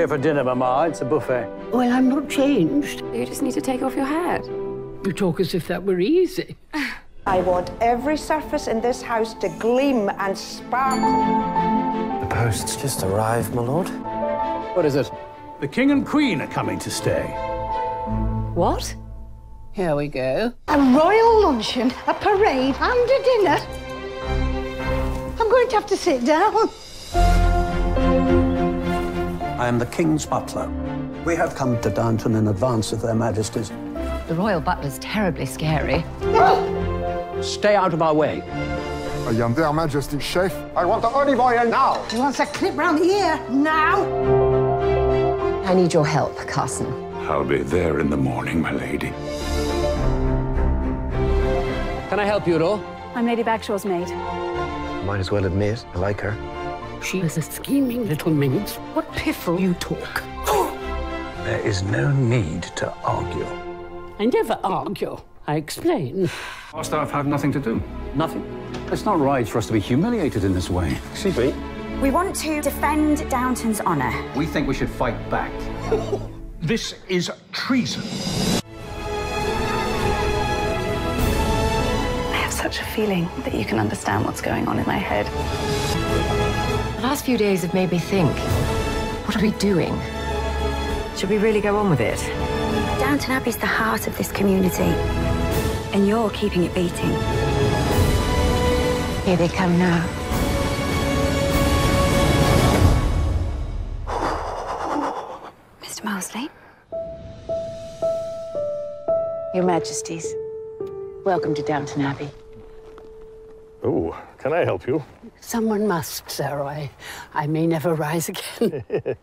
here for dinner, Mama. It's a buffet. Well, I'm not changed. You just need to take off your hat. You talk as if that were easy. I want every surface in this house to gleam and sparkle. The post's just arrived, my lord. What is it? The King and Queen are coming to stay. What? Here we go. A royal luncheon, a parade, and a dinner. I'm going to have to sit down. I am the King's butler. We have come to Downton in advance of their Majesties. The royal butler's terribly scary. Stay out of our way. I am their Majesty's chef. I want the olive oil now. He wants a clip round the ear now. I need your help, Carson. I'll be there in the morning, my lady. Can I help you at all? I'm Lady Bagshaw's maid. Might as well admit, I like her. She is a scheming little minx. What piffle you talk. There is no need to argue. I never argue. I explain. Our staff have nothing to do. Nothing? It's not right for us to be humiliated in this way. Excuse me? We want to defend Downton's honour. We think we should fight back. This is treason. Such a feeling that you can understand what's going on in my head. The last few days have made me think, what are we doing? Should we really go on with it? Downton Abbey's the heart of this community, and you're keeping it beating. Here they come now. Mr. Moseley? Your Majesties, welcome to Downton Abbey. Oh, can I help you? Someone must, sir, or I may never rise again.